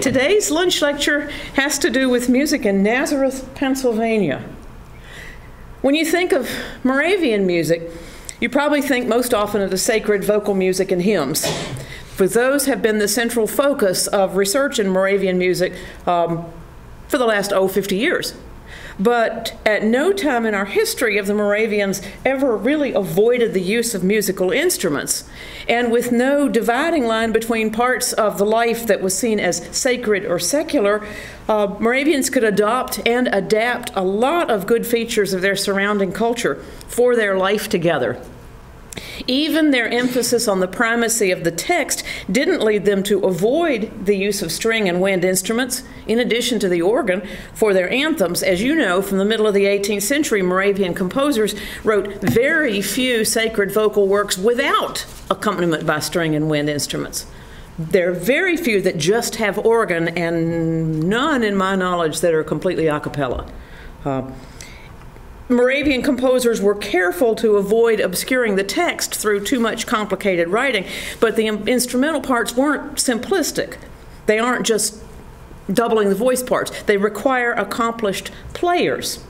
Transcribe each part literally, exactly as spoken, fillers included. Today's lunch lecture has to do with music in Nazareth, Pennsylvania. When you think of Moravian music, you probably think most often of the sacred vocal music and hymns, for those have been the central focus of research in Moravian music um, for the last, oh, fifty years. But at no time in our history have the Moravians ever really avoided the use of musical instruments. And with no dividing line between parts of the life that was seen as sacred or secular, uh, Moravians could adopt and adapt a lot of good features of their surrounding culture for their life together. Even their emphasis on the primacy of the text didn't lead them to avoid the use of string and wind instruments, in addition to the organ, for their anthems. As you know, from the middle of the eighteenth century, Moravian composers wrote very few sacred vocal works without accompaniment by string and wind instruments. There are very few that just have organ, and none, in my knowledge, that are completely a cappella. Uh, Moravian composers were careful to avoid obscuring the text through too much complicated writing, but the instrumental parts weren't simplistic. They aren't just doubling the voice parts. They require accomplished players.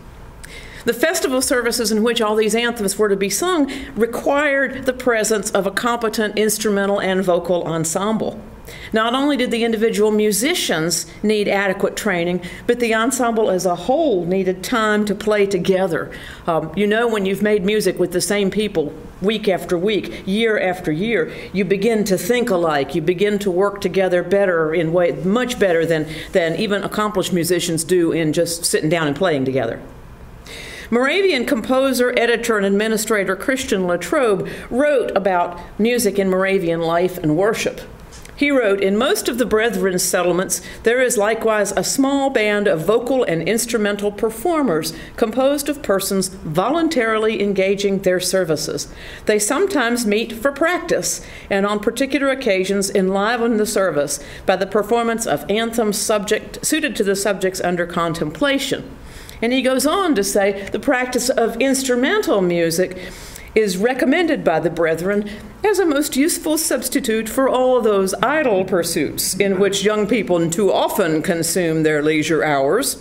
The festival services in which all these anthems were to be sung required the presence of a competent instrumental and vocal ensemble. Not only did the individual musicians need adequate training, but the ensemble as a whole needed time to play together. Um, you know, when you've made music with the same people week after week, year after year, you begin to think alike. You begin to work together better in way, much better than, than even accomplished musicians do in just sitting down and playing together. Moravian composer, editor, and administrator Christian Latrobe wrote about music in Moravian life and worship. He wrote, "In most of the Brethren's settlements, there is likewise a small band of vocal and instrumental performers composed of persons voluntarily engaging their services. They sometimes meet for practice, and on particular occasions enliven the service by the performance of anthems subject, suited to the subjects under contemplation." And he goes on to say, "The practice of instrumental music is recommended by the Brethren as a most useful substitute for all those idle pursuits in which young people too often consume their leisure hours.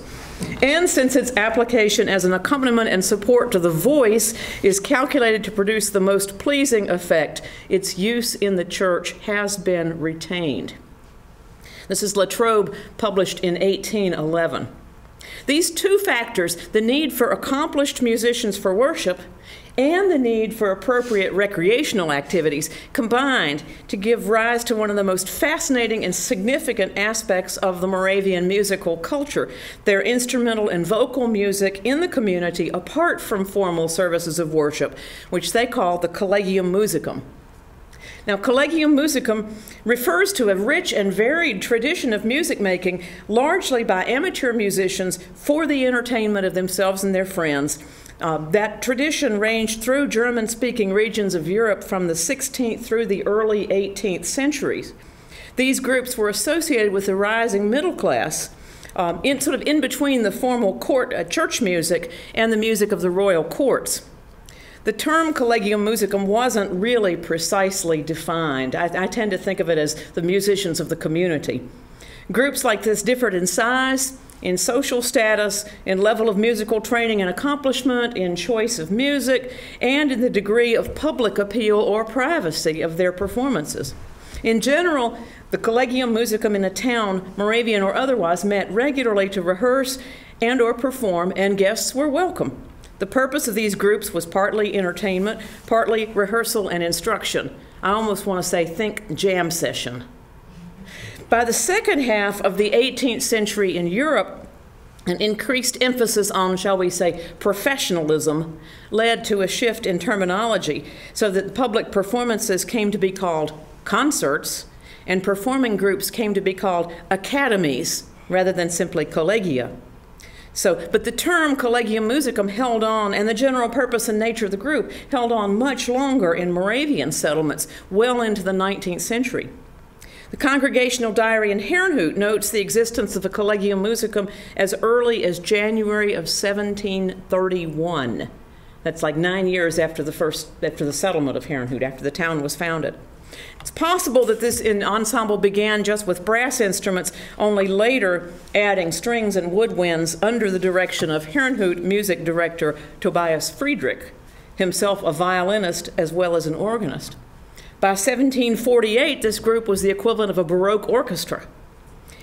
And since its application as an accompaniment and support to the voice is calculated to produce the most pleasing effect, its use in the church has been retained." This is Latrobe, published in eighteen eleven. These two factors, the need for accomplished musicians for worship and the need for appropriate recreational activities, combined to give rise to one of the most fascinating and significant aspects of the Moravian musical culture, their instrumental and vocal music in the community apart from formal services of worship, which they call the collegium musicum. Now, collegium musicum refers to a rich and varied tradition of music making, largely by amateur musicians for the entertainment of themselves and their friends. Uh, that tradition ranged through German-speaking regions of Europe from the sixteenth through the early eighteenth centuries. These groups were associated with the rising middle class, um, in, sort of in between the formal court, uh, church music and the music of the royal courts. The term collegium musicum wasn't really precisely defined. I, I tend to think of it as the musicians of the community. Groups like this differed in size, in social status, in level of musical training and accomplishment, in choice of music, and in the degree of public appeal or privacy of their performances. In general, the collegium musicum in a town, Moravian or otherwise, met regularly to rehearse and or perform, and guests were welcome. The purpose of these groups was partly entertainment, partly rehearsal and instruction. I almost want to say, think jam session. By the second half of the eighteenth century in Europe, an increased emphasis on, shall we say, professionalism led to a shift in terminology so that public performances came to be called concerts and performing groups came to be called academies rather than simply collegia. So, but the term collegium musicum held on, and the general purpose and nature of the group held on much longer in Moravian settlements, well into the nineteenth century. The Congregational Diary in Herrnhut notes the existence of the collegium musicum as early as January of seventeen thirty-one. That's like nine years after the first, after the settlement of Herrnhut, after the town was founded. It's possible that this ensemble began just with brass instruments, only later adding strings and woodwinds under the direction of Herrnhut music director Tobias Friedrich, himself a violinist as well as an organist. By seventeen forty-eight, this group was the equivalent of a Baroque orchestra.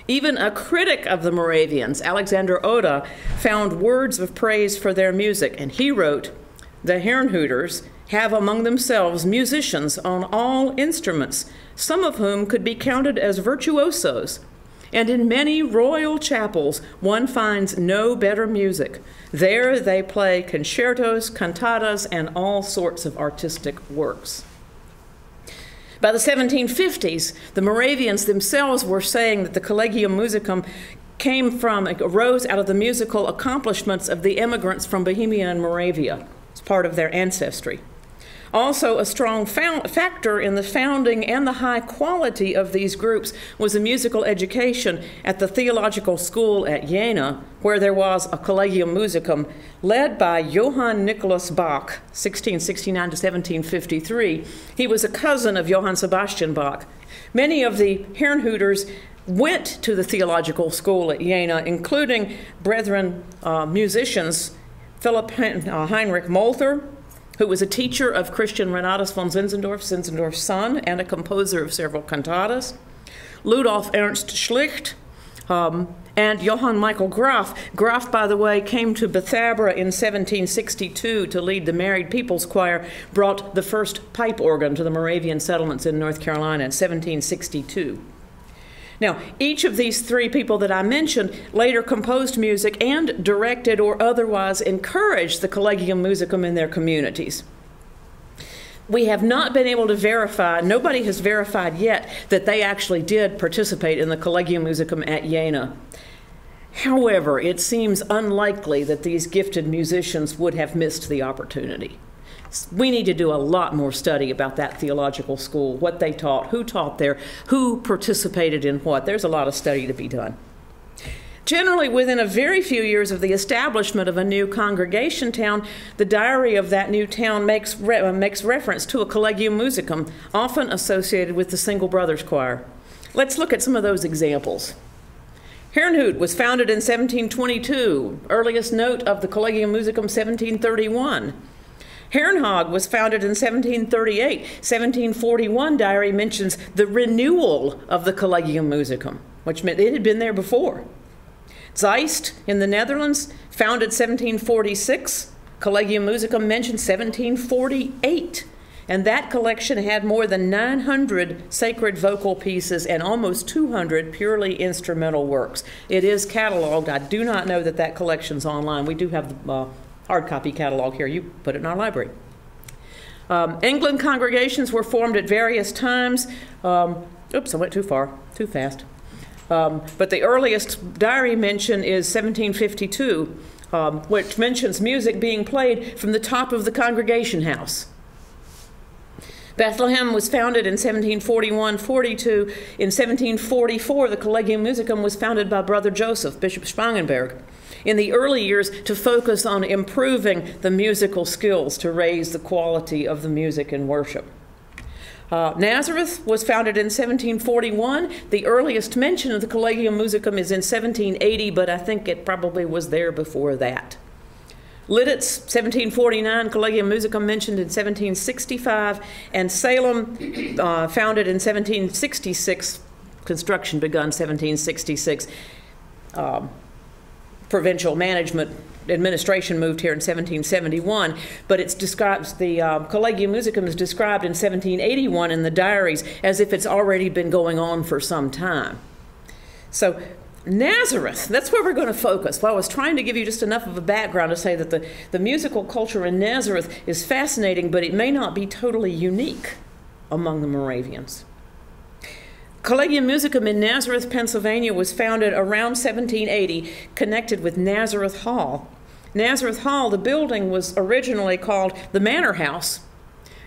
Even a critic of the Moravians, Alexander Oda, found words of praise for their music, and he wrote, "The Herrnhuters have among themselves musicians on all instruments, some of whom could be counted as virtuosos. And in many royal chapels one finds no better music. There they play concertos, cantatas, and all sorts of artistic works." By the seventeen fifties, the Moravians themselves were saying that the Collegium Musicum came from, arose out of the musical accomplishments of the immigrants from Bohemia and Moravia. It's part of their ancestry. Also, a strong factor in the founding and the high quality of these groups was the musical education at the theological school at Jena, where there was a Collegium Musicum led by Johann Nicholas Bach, sixteen sixty-nine to seventeen fifty-three. He was a cousin of Johann Sebastian Bach. Many of the Herrnhuters went to the theological school at Jena, including brethren uh, musicians Philipp Heinrich Molther, who was a teacher of Christian Renatus von Zinzendorf, Zinzendorf's son, and a composer of several cantatas, Ludolf Ernst Schlicht, um, and Johann Michael Graf. Graf, by the way, came to Bethabra in seventeen sixty-two to lead the Married People's Choir, brought the first pipe organ to the Moravian settlements in North Carolina in seventeen sixty-two. Now, each of these three people that I mentioned later composed music and directed or otherwise encouraged the Collegium Musicum in their communities. We have not been able to verify, nobody has verified yet, that they actually did participate in the Collegium Musicum at Jena. However, it seems unlikely that these gifted musicians would have missed the opportunity. We need to do a lot more study about that theological school, what they taught, who taught there, who participated in what. There's a lot of study to be done. Generally, within a very few years of the establishment of a new congregation town, the diary of that new town makes, re makes reference to a Collegium Musicum, often associated with the Single Brothers Choir. Let's look at some of those examples. Herrnhut was founded in seventeen twenty-two, earliest note of the Collegium Musicum seventeen thirty-one. Herrnhut was founded in seventeen thirty-eight. seventeen forty-one diary mentions the renewal of the Collegium Musicum, which meant it had been there before. Zeist in the Netherlands, founded seventeen forty-six. Collegium Musicum mentioned seventeen forty-eight. And that collection had more than nine hundred sacred vocal pieces and almost two hundred purely instrumental works. It is cataloged. I do not know that that collection's online. We do have the uh, hard copy catalog here. You put it in our library. Um, England congregations were formed at various times. Um, oops, I went too far, too fast. Um, but the earliest diary mention is seventeen fifty-two, um, which mentions music being played from the top of the congregation house. Bethlehem was founded in seventeen forty-one forty-two. In seventeen forty-four, the Collegium Musicum was founded by Brother Joseph, Bishop Spangenberg, in the early years to focus on improving the musical skills to raise the quality of the music and worship. Uh, Nazareth was founded in seventeen forty-one. The earliest mention of the Collegium Musicum is in seventeen eighty, but I think it probably was there before that. Lititz, seventeen forty-nine, Collegium Musicum mentioned in seventeen sixty-five, and Salem, uh, founded in seventeen sixty-six, construction begun seventeen sixty-six. Um, Provincial management administration moved here in seventeen seventy-one, but it's described, the uh, Collegium Musicum is described in seventeen eighty-one in the diaries as if it's already been going on for some time. So Nazareth, that's where we're going to focus. Well, I was trying to give you just enough of a background to say that the, the musical culture in Nazareth is fascinating, but it may not be totally unique among the Moravians. Collegium Musicum in Nazareth, Pennsylvania was founded around seventeen eighty, connected with Nazareth Hall. Nazareth Hall, the building, was originally called the Manor House,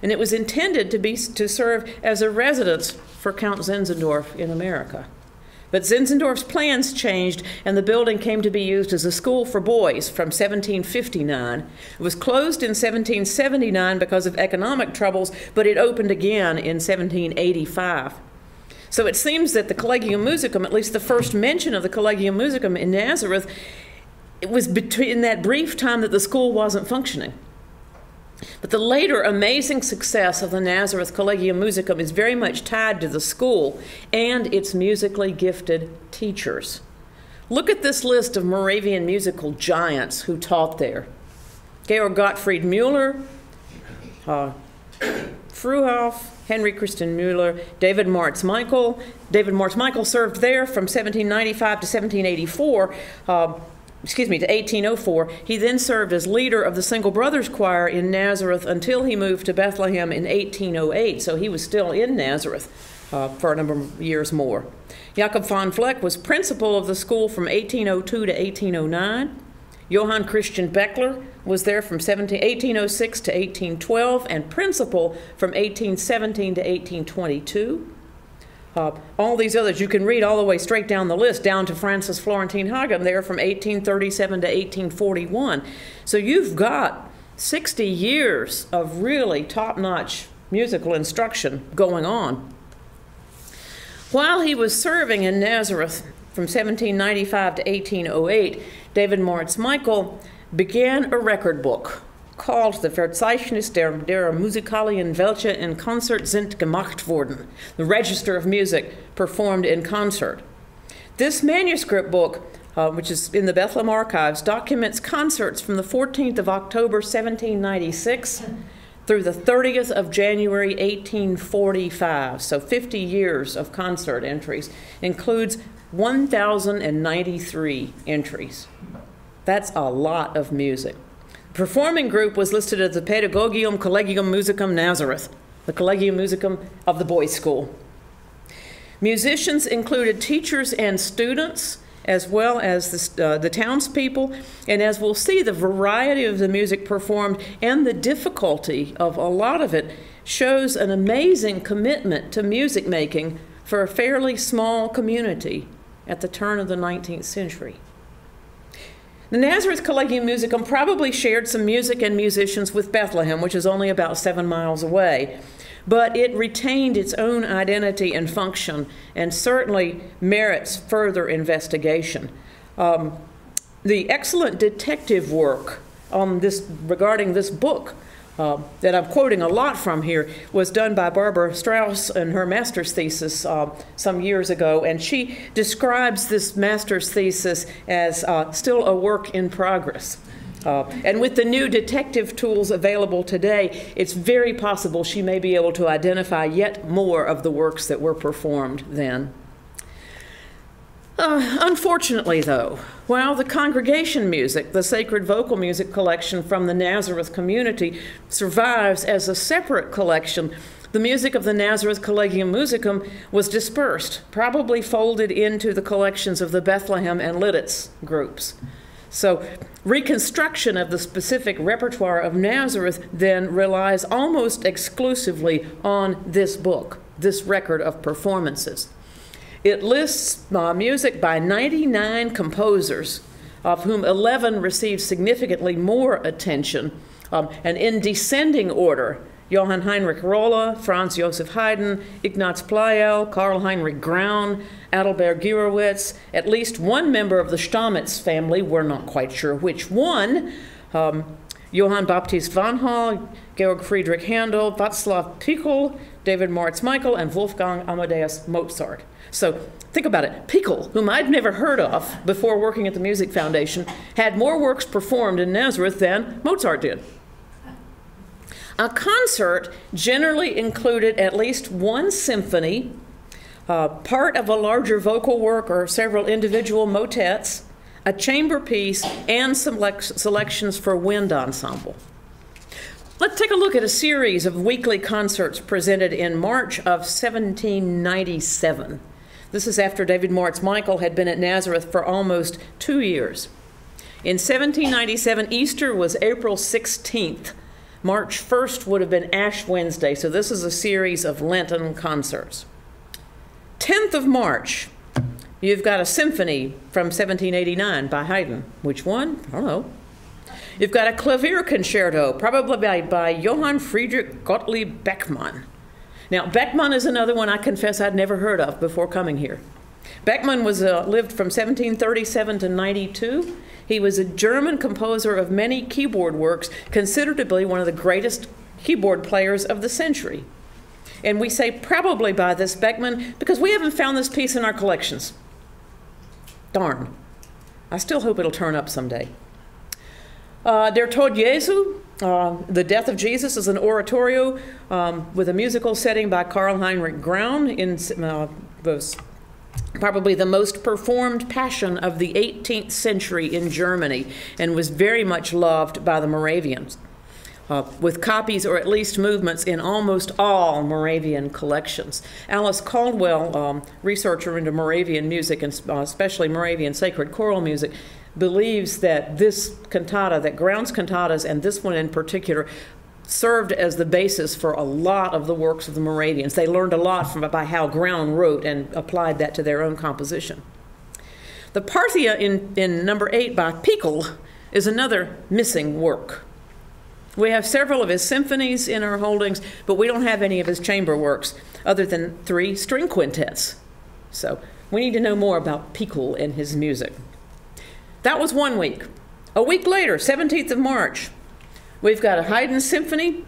and it was intended to, be, to serve as a residence for Count Zinzendorf in America. But Zinzendorf's plans changed, and the building came to be used as a school for boys from seventeen fifty-nine. It was closed in seventeen seventy-nine because of economic troubles, but it opened again in seventeen eighty-five. So it seems that the Collegium Musicum, at least the first mention of the Collegium Musicum in Nazareth, it was in that brief time that the school wasn't functioning. But the later amazing success of the Nazareth Collegium Musicum is very much tied to the school and its musically gifted teachers. Look at this list of Moravian musical giants who taught there. Georg Gottfried Müller, uh, Fruhoff, Henry Christian Müller, David Moritz Michael. David Moritz Michael served there from seventeen ninety-five to seventeen eighty-four. Uh, excuse me, to eighteen oh four. He then served as leader of the Single Brothers Choir in Nazareth until he moved to Bethlehem in eighteen oh eight, so he was still in Nazareth uh, for a number of years more. Jakob von Fleck was principal of the school from eighteen oh two to eighteen oh nine. Johann Christian Beckler was there from eighteen oh six to eighteen twelve and principal from eighteen seventeen to eighteen twenty-two. Uh, all these others, you can read all the way straight down the list, down to Francis Florentine Hagen there from eighteen thirty-seven to eighteen forty-one. So you've got sixty years of really top-notch musical instruction going on. While he was serving in Nazareth from seventeen ninety-five to eighteen oh eight, David Moritz Michael began a record book called the Verzeichnis der, der Musikalien, welche in Konzert sind gemacht worden, the Register of Music Performed in Concert. This manuscript book, uh, which is in the Bethlehem Archives, documents concerts from the fourteenth of October seventeen ninety-six through the thirtieth of January eighteen forty-five, so fifty years of concert entries, includes one thousand ninety-three entries. That's a lot of music. The performing group was listed as the Pedagogium Collegium Musicum Nazareth, the Collegium Musicum of the boys' school. Musicians included teachers and students, as well as the, uh, the townspeople, and as we'll see, the variety of the music performed and the difficulty of a lot of it shows an amazing commitment to music making for a fairly small community at the turn of the nineteenth century. The Nazareth Collegium Musicum probably shared some music and musicians with Bethlehem, which is only about seven miles away, but it retained its own identity and function and certainly merits further investigation. Um, the excellent detective work on this, regarding this book uh, that I'm quoting a lot from here, was done by Barbara Strauss in her master's thesis uh, some years ago, and she describes this master's thesis as uh, still a work in progress. Uh, and with the new detective tools available today, it's very possible she may be able to identify yet more of the works that were performed then. Uh, unfortunately, though, while the congregation music, the sacred vocal music collection from the Nazareth community, survives as a separate collection, the music of the Nazareth Collegium Musicum was dispersed, probably folded into the collections of the Bethlehem and Lititz groups. So reconstruction of the specific repertoire of Nazareth then relies almost exclusively on this book, this record of performances. It lists uh, music by ninety-nine composers, of whom eleven received significantly more attention, um, and in descending order: Johann Heinrich Rolle, Franz Josef Haydn, Ignaz Pleyel, Karl Heinrich Graun, Adalbert Gierewitz. At least one member of the Stamitz family, we're not quite sure which one, um, Johann Baptist von Hall, Georg Friedrich Handel, Vaclav Pichl, David Moritz Michael, and Wolfgang Amadeus Mozart. So think about it. Pichl, whom I'd never heard of before working at the Music Foundation, had more works performed in Nazareth than Mozart did. A concert generally included at least one symphony, uh, part of a larger vocal work or several individual motets, a chamber piece, and some select selections for wind ensemble. Let's take a look at a series of weekly concerts presented in March of seventeen ninety-seven. This is after David Moritz Michael had been at Nazareth for almost two years. In seventeen ninety-seven, Easter was April sixteenth. March first would have been Ash Wednesday, so this is a series of Lenten concerts. tenth of March, You've got a symphony from seventeen eighty-nine by Haydn. Which one? I don't know. You've got a clavier concerto, probably by, by Johann Friedrich Gottlieb Beckmann. Now, Beckmann is another one I confess I'd never heard of before coming here. Beckmann was, uh, lived from seventeen thirty-seven to ninety-two. He was a German composer of many keyboard works, considered to be one of the greatest keyboard players of the century. And we say probably by this Beckmann because we haven't found this piece in our collections. Darn. I still hope it'll turn up someday. Uh, Der Tod Jesu, uh, The Death of Jesus, is an oratorio um, with a musical setting by Karl Heinrich Graun in uh, those. Probably the most performed passion of the eighteenth century in Germany, and was very much loved by the Moravians, uh, with copies or at least movements in almost all Moravian collections. Alice Caldwell, um, researcher into Moravian music and uh, especially Moravian sacred choral music, believes that this cantata, that Graun's cantatas and this one in particular, served as the basis for a lot of the works of the Moravians. They learned a lot from by how Graun wrote and applied that to their own composition. The Parthia in, in number eight by Pichl is another missing work. We have several of his symphonies in our holdings, but we don't have any of his chamber works other than three string quintets. So we need to know more about Pichl and his music. That was one week. A week later, seventeenth of March, we've got a Haydn symphony.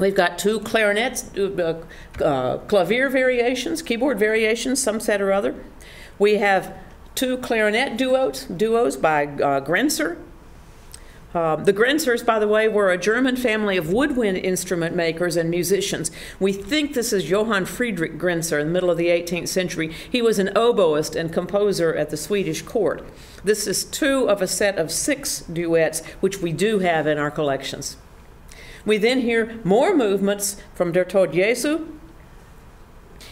We've got two clarinets, uh, uh, clavier variations, keyboard variations, some set or other. We have two clarinet duos, duos by uh, Grenzer. Uh, the Grenzers, by the way, were a German family of woodwind instrument makers and musicians. We think this is Johann Friedrich Grenzer in the middle of the eighteenth century. He was an oboist and composer at the Swedish court. This is two of a set of six duets, which we do have in our collections. We then hear more movements from Der Tod Jesu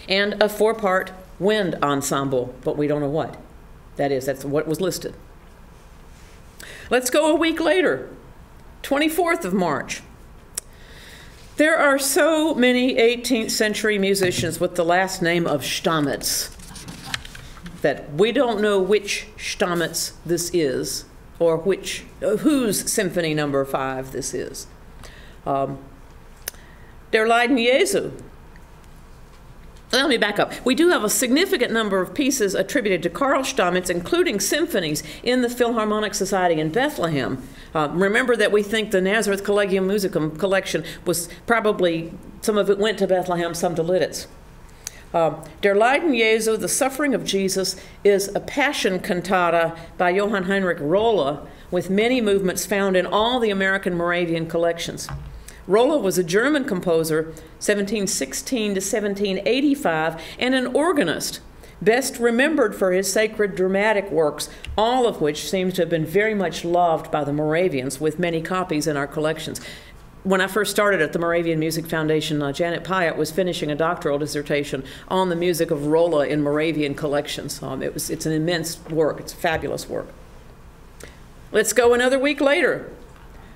and a four-part wind ensemble, but we don't know what. That is, that's what was listed. Let's go a week later, twenty-fourth of March. There are so many eighteenth century musicians with the last name of Stamitz that we don't know which Stamitz this is or which, uh, whose symphony number five this is. Um, Der Leiden Jesu. Let me back up. We do have a significant number of pieces attributed to Karl Stamitz, including symphonies, in the Philharmonic Society in Bethlehem. Uh, remember that we think the Nazareth Collegium Musicum collection was probably, some of it went to Bethlehem, some to Lititz. Uh, Der Leiden Jesu, The Suffering of Jesus, is a passion cantata by Johann Heinrich Rolle, with many movements found in all the American Moravian collections. Rolle was a German composer, seventeen sixteen to seventeen eighty-five, and an organist, best remembered for his sacred dramatic works, all of which seems to have been very much loved by the Moravians, with many copies in our collections. When I first started at the Moravian Music Foundation, uh, Janet Pyatt was finishing a doctoral dissertation on the music of Rolle in Moravian collections. Um, it was, it's an immense work. It's a fabulous work. Let's go another week later.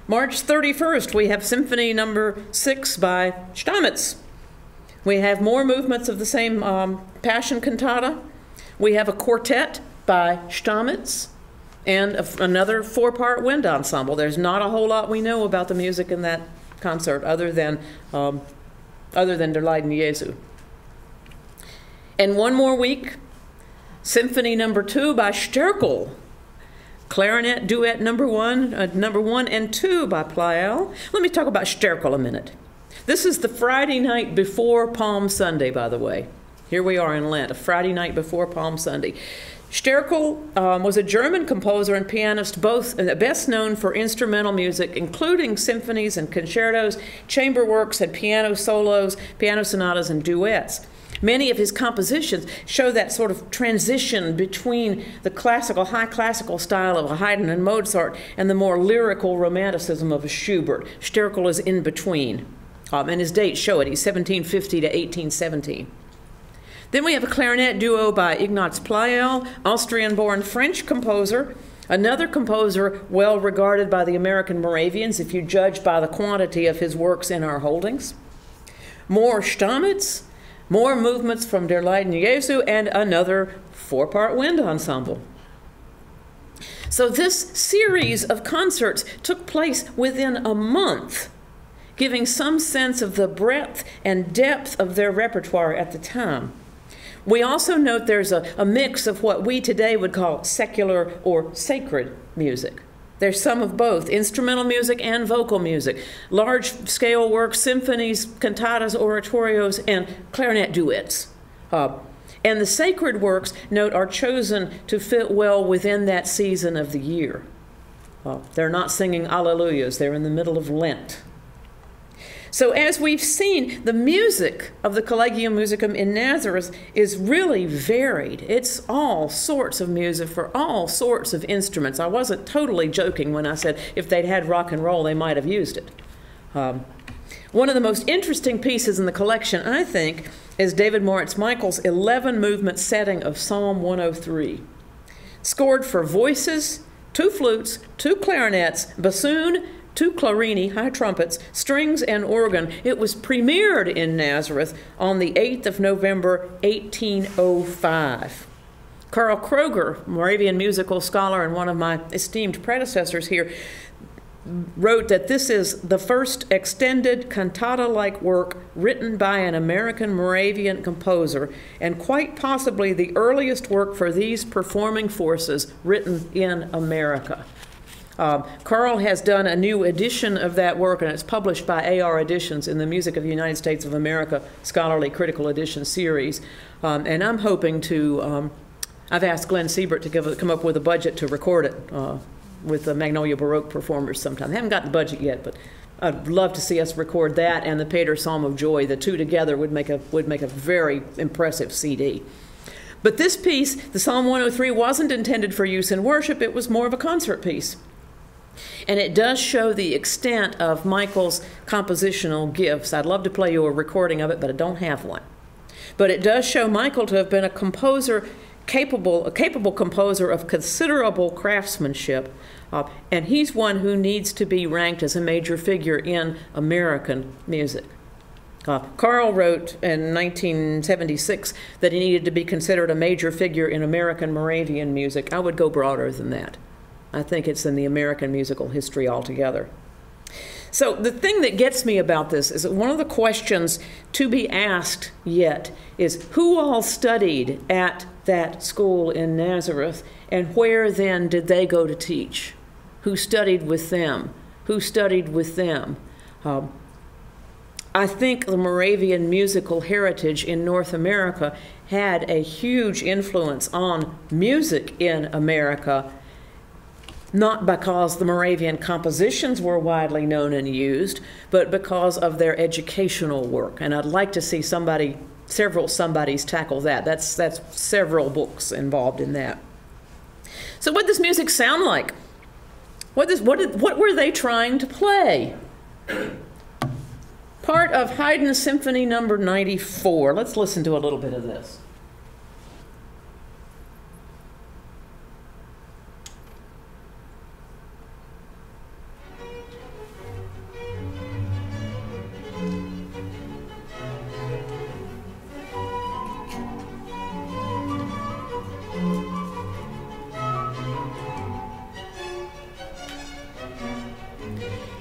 March thirty-first, we have Symphony Number Six by Stamitz. We have more movements of the same um, Passion Cantata. We have a quartet by Stamitz and a, another four-part wind ensemble. There's not a whole lot we know about the music in that concert other than um, other than Der Leiden Jesu. And one more week, Symphony Number Two by Sterkel. Clarinet duet number one, uh, number one and two by Pleyel. Let me talk about Sterkel a minute. This is the Friday night before Palm Sunday, by the way. Here we are in Lent, a Friday night before Palm Sunday. Sterkel um, was a German composer and pianist, both uh, best known for instrumental music, including symphonies and concertos, chamber works and piano solos, piano sonatas and duets. Many of his compositions show that sort of transition between the classical, high classical style of Haydn and Mozart and the more lyrical romanticism of Schubert. Sterkel is in between, um, and his dates show it. He's seventeen fifty to eighteen seventeen. Then we have a clarinet duo by Ignaz Pleyel, Austrian-born French composer. Another composer well regarded by the American Moravians, if you judge by the quantity of his works in our holdings. More Stamitz. More movements from Der Leiden Jesu and another four-part wind ensemble. So this series of concerts took place within a month, giving some sense of the breadth and depth of their repertoire at the time. We also note there's a, a mix of what we today would call secular or sacred music. There's some of both, instrumental music and vocal music, large-scale works, symphonies, cantatas, oratorios, and clarinet duets. Uh, and the sacred works, note, are chosen to fit well within that season of the year. Uh, they're not singing alleluias. They're in the middle of Lent. So as we've seen, the music of the Collegium Musicum in Nazareth is really varied. It's all sorts of music for all sorts of instruments. I wasn't totally joking when I said if they'd had rock and roll, they might have used it. Um, one of the most interesting pieces in the collection, I think, is David Moritz Michael's eleven movement setting of Psalm one oh three, scored for voices, two flutes, two clarinets, bassoon, two clarini, high trumpets, strings, and organ. It was premiered in Nazareth on the eighth of November, eighteen oh five. Karl Kroger, Moravian musical scholar and one of my esteemed predecessors here, wrote that this is the first extended cantata-like work written by an American Moravian composer, and quite possibly the earliest work for these performing forces written in America. Um, Carl has done a new edition of that work, and it's published by A R Editions in the Music of the United States of America Scholarly Critical Edition series. Um, and I'm hoping to, um, I've asked Glenn Siebert to give, come up with a budget to record it uh, with the Magnolia Baroque performers sometime. I haven't got the budget yet, but I'd love to see us record that and the Pater Psalm of Joy. The two together would make a, would make a very impressive C D. But this piece, the Psalm one oh three, wasn't intended for use in worship. It was more of a concert piece. And it does show the extent of Michael's compositional gifts. I'd love to play you a recording of it, but I don't have one. But it does show Michael to have been a composer capable, a capable composer of considerable craftsmanship, uh, and he's one who needs to be ranked as a major figure in American music. Uh, Carl wrote in nineteen seventy-six that he needed to be considered a major figure in American Moravian music. I would go broader than that. I think it's in the American musical history altogether. So the thing that gets me about this is that one of the questions to be asked yet is who all studied at that school in Nazareth, and where then did they go to teach? Who studied with them? Who studied with them? Um, I think the Moravian musical heritage in North America had a huge influence on music in America, not because the Moravian compositions were widely known and used, but because of their educational work. And I'd like to see somebody, several somebodies tackle that. That's, that's several books involved in that. So what does music sound like? What, does, what, did, what were they trying to play? Part of Haydn's Symphony Number ninety-four. Let's listen to a little bit of this.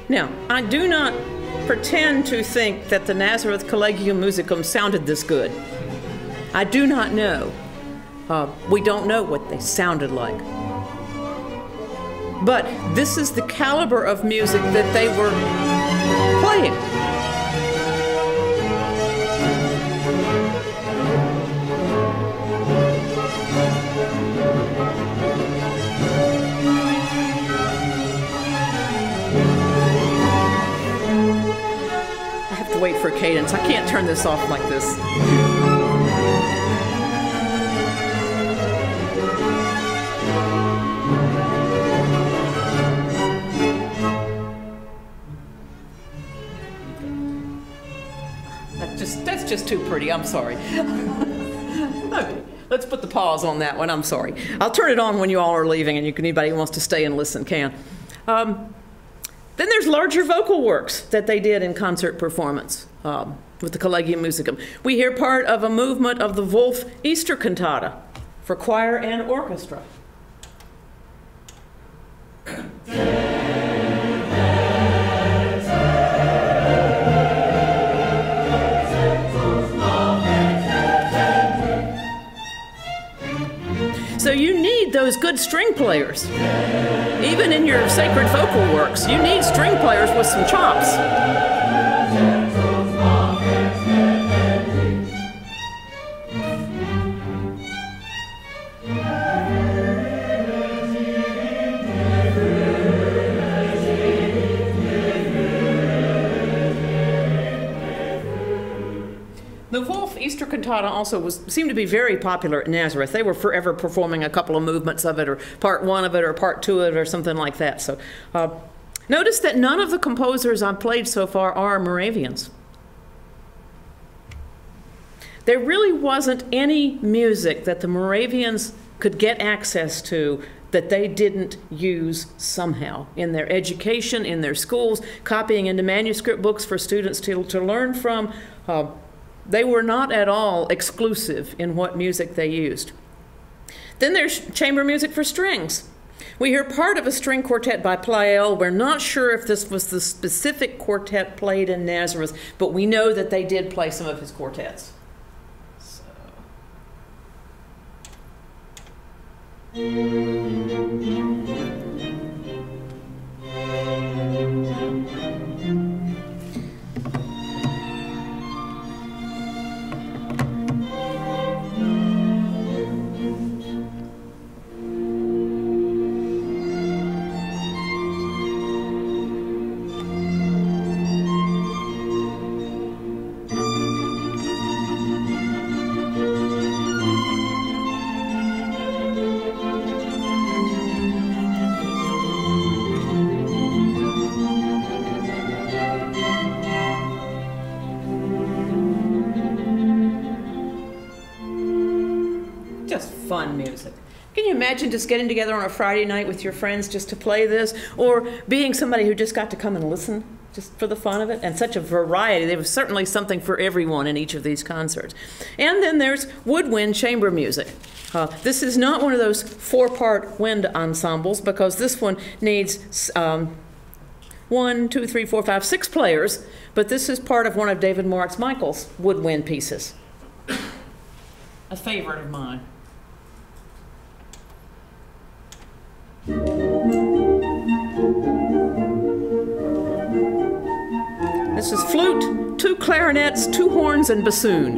Now, I do not pretend to think that the Nazareth Collegium Musicum sounded this good. I do not know. Uh, we don't know what they sounded like. But this is the caliber of music that they were playing. Wait for cadence. I can't turn this off like this. That's just, that's just too pretty. I'm sorry. Okay, let's put the pause on that one. I'm sorry. I'll turn it on when you all are leaving, and you can, anybody who wants to stay and listen can. Um, Then there's larger vocal works that they did in concert performance um, with the Collegium Musicum. We hear part of a movement of the Wolf Easter Cantata, for choir and orchestra. So you need those good string players. Even in your sacred vocal works, you need string players with some chops. Easter cantata also was, seemed to be very popular at Nazareth. They were forever performing a couple of movements of it, or part one of it, or part two of it, or something like that. So, uh, notice that none of the composers I've played so far are Moravians. There really wasn't any music that the Moravians could get access to that they didn't use somehow in their education, in their schools, copying into manuscript books for students to, to learn from. Uh, They were not at all exclusive in what music they used. Then there's chamber music for strings. We hear part of a string quartet by Pleyel. We're not sure if this was the specific quartet played in Nazareth, but we know that they did play some of his quartets. So. Fun music. Can you imagine just getting together on a Friday night with your friends just to play this, or being somebody who just got to come and listen just for the fun of it? And such a variety. There was certainly something for everyone in each of these concerts. And then there's woodwind chamber music. Uh, this is not one of those four-part wind ensembles, because this one needs um, one, two, three, four, five, six players, but this is part of one of David Moritz Michael's woodwind pieces. A favorite of mine. This is flute, two clarinets, two horns, and bassoon.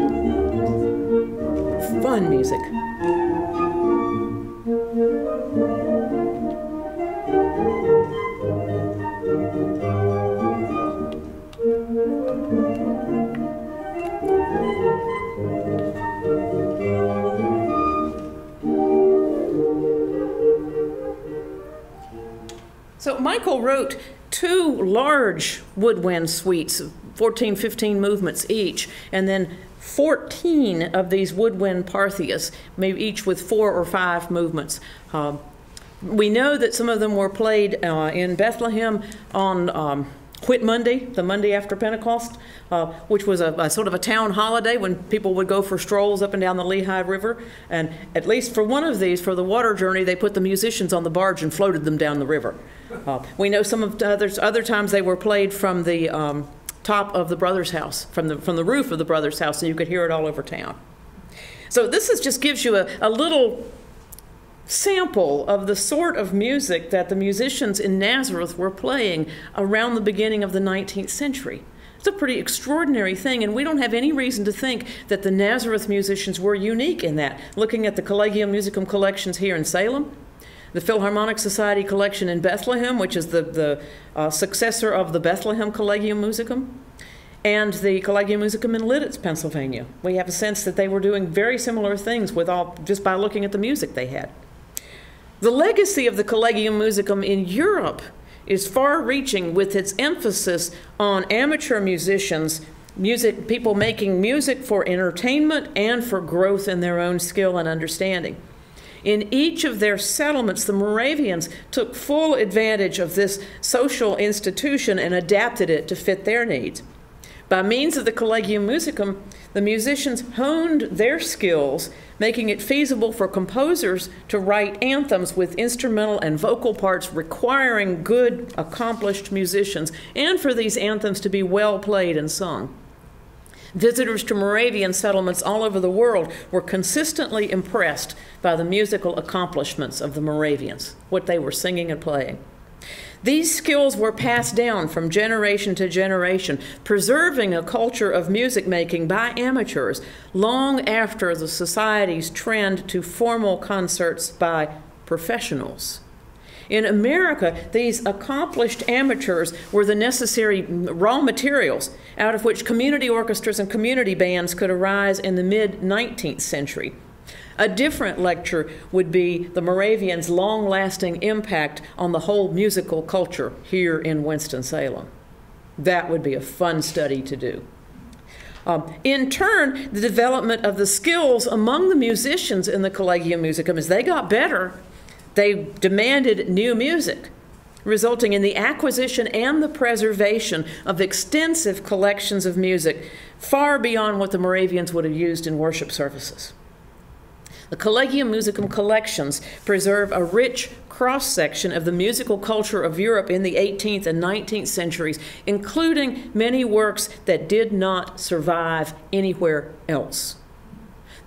Fun music. So Michael wrote two large woodwind suites, fourteen, fifteen movements each, and then fourteen of these woodwind parthias, maybe each with four or five movements. Uh, we know that some of them were played uh, in Bethlehem on um, Whit Monday, the Monday after Pentecost, uh, which was a, a sort of a town holiday when people would go for strolls up and down the Lehigh River. And at least for one of these, for the water journey, they put the musicians on the barge and floated them down the river. Uh, we know some of the others, other times they were played from the um, top of the brother's house, from the, from the roof of the brother's house, and you could hear it all over town. So this is, just gives you a, a little sample of the sort of music that the musicians in Nazareth were playing around the beginning of the nineteenth century. It's a pretty extraordinary thing, and we don't have any reason to think that the Nazareth musicians were unique in that. Looking at the Collegium Musicum collections here in Salem, the Philharmonic Society collection in Bethlehem, which is the, the uh, successor of the Bethlehem Collegium Musicum, and the Collegium Musicum in Lititz, Pennsylvania. We have a sense that they were doing very similar things with all, just by looking at the music they had. The legacy of the Collegium Musicum in Europe is far-reaching, with its emphasis on amateur musicians, music, people making music for entertainment and for growth in their own skill and understanding. In each of their settlements, the Moravians took full advantage of this social institution and adapted it to fit their needs. By means of the Collegium Musicum, The musicians honed their skills, making it feasible for composers to write anthems with instrumental and vocal parts requiring good, accomplished musicians, and for these anthems to be well played and sung. Visitors to Moravian settlements all over the world were consistently impressed by the musical accomplishments of the Moravians, what they were singing and playing. These skills were passed down from generation to generation, preserving a culture of music making by amateurs long after the society's trend to formal concerts by professionals. In America, these accomplished amateurs were the necessary raw materials out of which community orchestras and community bands could arise in the mid nineteenth century. A different lecture would be the Moravians' long-lasting impact on the whole musical culture here in Winston-Salem. That would be a fun study to do. Um, in turn, the development of the skills among the musicians in the Collegium Musicum, as they got better, they demanded new music, resulting in the acquisition and the preservation of extensive collections of music far beyond what the Moravians would have used in worship services. The Collegium Musicum collections preserve a rich cross-section of the musical culture of Europe in the eighteenth and nineteenth centuries, including many works that did not survive anywhere else.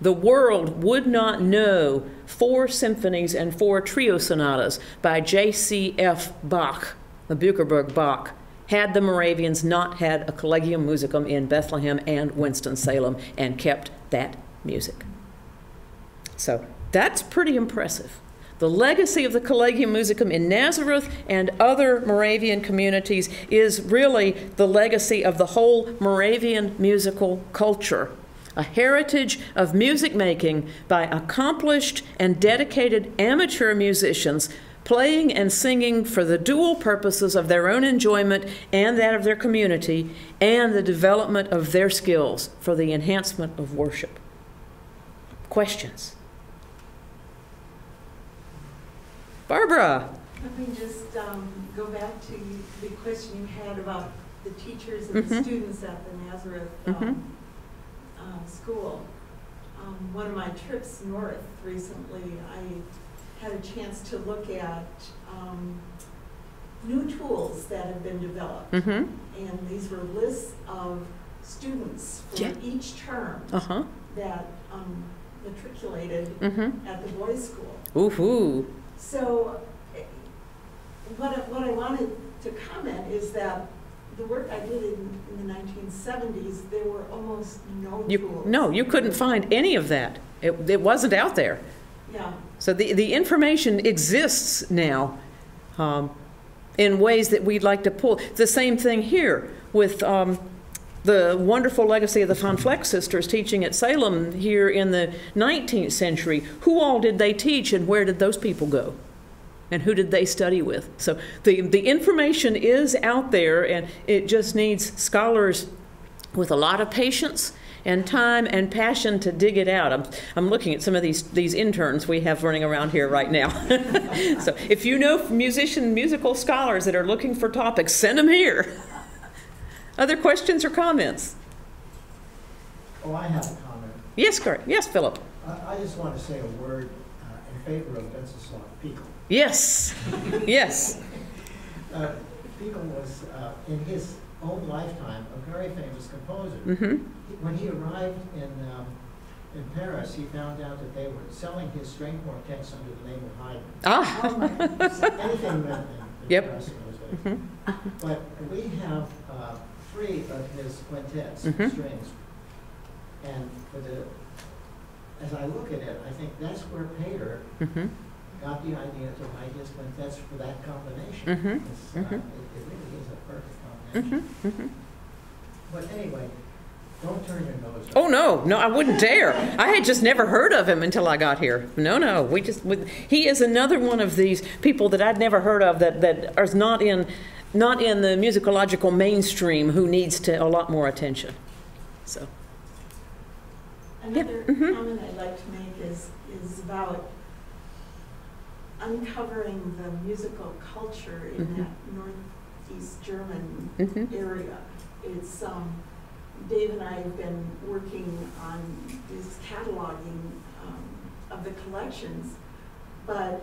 The world would not know four symphonies and four trio sonatas by J C F Bach, the Buckerberg Bach, had the Moravians not had a Collegium Musicum in Bethlehem and Winston-Salem and kept that music. So that's pretty impressive. The legacy of the Collegium Musicum in Nazareth and other Moravian communities is really the legacy of the whole Moravian musical culture, a heritage of music making by accomplished and dedicated amateur musicians playing and singing for the dual purposes of their own enjoyment and that of their community, and the development of their skills for the enhancement of worship. Questions? Barbara. Let me just um, go back to the question you had about the teachers and mm-hmm. the students at the Nazareth um, mm-hmm. Uh, school. Um, one of my trips north recently, I had a chance to look at um, new tools that have been developed. Mm-hmm. And these were lists of students for yeah. each term uh-huh. that um, matriculated mm-hmm. at the boys' school. Ooh-hoo. So what I, what I wanted to comment is that the work I did in, in the nineteen seventies, there were almost no you, tools. No, you couldn't find any of that. It, it wasn't out there. Yeah. So the, the information exists now um, in ways that we'd like to pull. The same thing here with um, the wonderful legacy of the Von Fleck sisters teaching at Salem here in the nineteenth century. Who all did they teach and where did those people go? And who did they study with? So the, the information is out there, and it just needs scholars with a lot of patience and time and passion to dig it out. I'm, I'm looking at some of these, these interns we have running around here right now. So if you know musician, musical scholars that are looking for topics, send them here. Other questions or comments? Oh, I have a comment. Yes, correct. Yes, Philip. I, I just want to say a word uh, in favor of Wenceslaus Pichl. Yes, yes. Uh, Pichl was, uh, in his own lifetime, a very famous composer. Mm-hmm. When he arrived in, um, in Paris, he found out that they were selling his string quartets under the name of Haydn. Ah! Oh, my goodness. Anything meant in, in Paris in those days. Mm-hmm. But we have uh, three of his quintets, mm-hmm. strings. And for the, as I look at it, I think that's where Pater mm-hmm. got the idea to write his quintets for that combination. Mm-hmm. It's, uh, mm-hmm. it, it really is a perfect combination. Mm-hmm. Mm-hmm. But anyway, don't turn your nose up. Oh, no, no, I wouldn't dare. I had just never heard of him until I got here. No, no, we just, we, he is another one of these people that I'd never heard of that, that is not in, not in the musicological mainstream, who needs to, a lot more attention. So. Another yeah. mm-hmm. comment I'd like to make is, is about uncovering the musical culture in mm-hmm. that northeast German mm-hmm. area. It's um, Dave and I have been working on this cataloging um, of the collections, but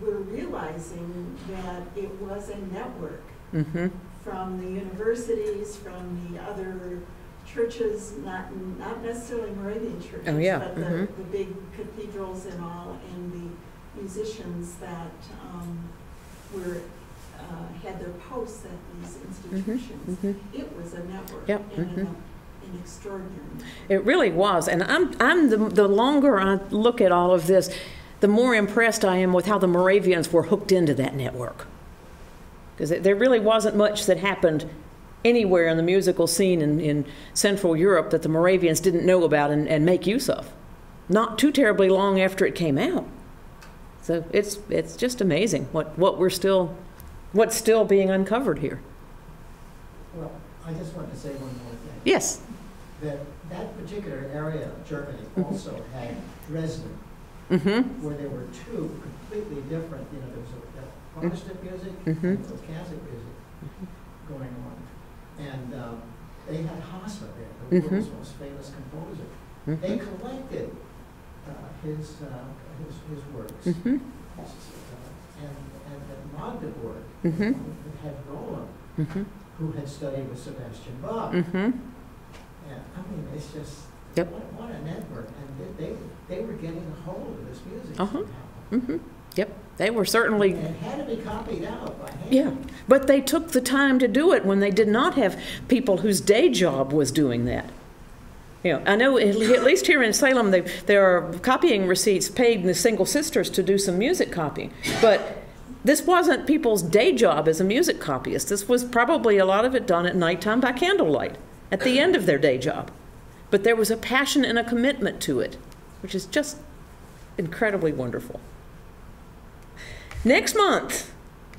we're realizing that it was a network mm-hmm. from the universities, from the other churches, not not necessarily Moravian churches, oh, yeah. but the, mm-hmm. the big cathedrals and all, and the musicians that um, were uh, had their posts at these institutions. Mm-hmm. Mm-hmm. It was a network. Yep. And mm-hmm. a, extraordinary. It really was, and I'm, I'm the, the longer I look at all of this, the more impressed I am with how the Moravians were hooked into that network, because there really wasn't much that happened anywhere in the musical scene in, in Central Europe that the Moravians didn't know about and, and make use of, not too terribly long after it came out. So it's, it's just amazing what, what we're still, what's still being uncovered here. Well, I just want to say one more thing. Yes. That, that particular area of Germany also mm-hmm. had Dresden, mm-hmm. where there were two completely different, you know, there was a, a Protestant mm-hmm. music mm-hmm. and there was Catholic music mm-hmm. going on. And um, they had Hasse there, the world's mm-hmm. most famous composer. Mm-hmm. They collected uh, his, uh, his his works. Mm-hmm. uh, and, and the Magdeburg work mm-hmm. had Roland, mm-hmm. who had studied with Sebastian Bach. Mm-hmm. Yeah, I mean, it's just yep. what, what a network, and they, they they were getting a hold of this music. Uh-huh. Mm-hmm. Yep, they were certainly. And it had to be copied out by hand. Yeah, but they took the time to do it when they did not have people whose day job was doing that. You know, I know at least here in Salem, they there are copying receipts paid in the single sisters to do some music copying, but. This wasn't people's day job as a music copyist. This was probably a lot of it done at nighttime by candlelight, at the end of their day job. But there was a passion and a commitment to it, which is just incredibly wonderful. Next month,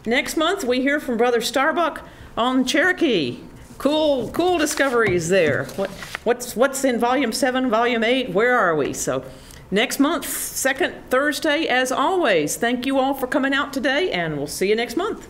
next month we hear from Brother Starbuck on Cherokee. Cool, cool discoveries there. What, what's, what's in volume seven, volume eight? Where are we? So. Next month, second Thursday, as always. Thank you all for coming out today, and we'll see you next month.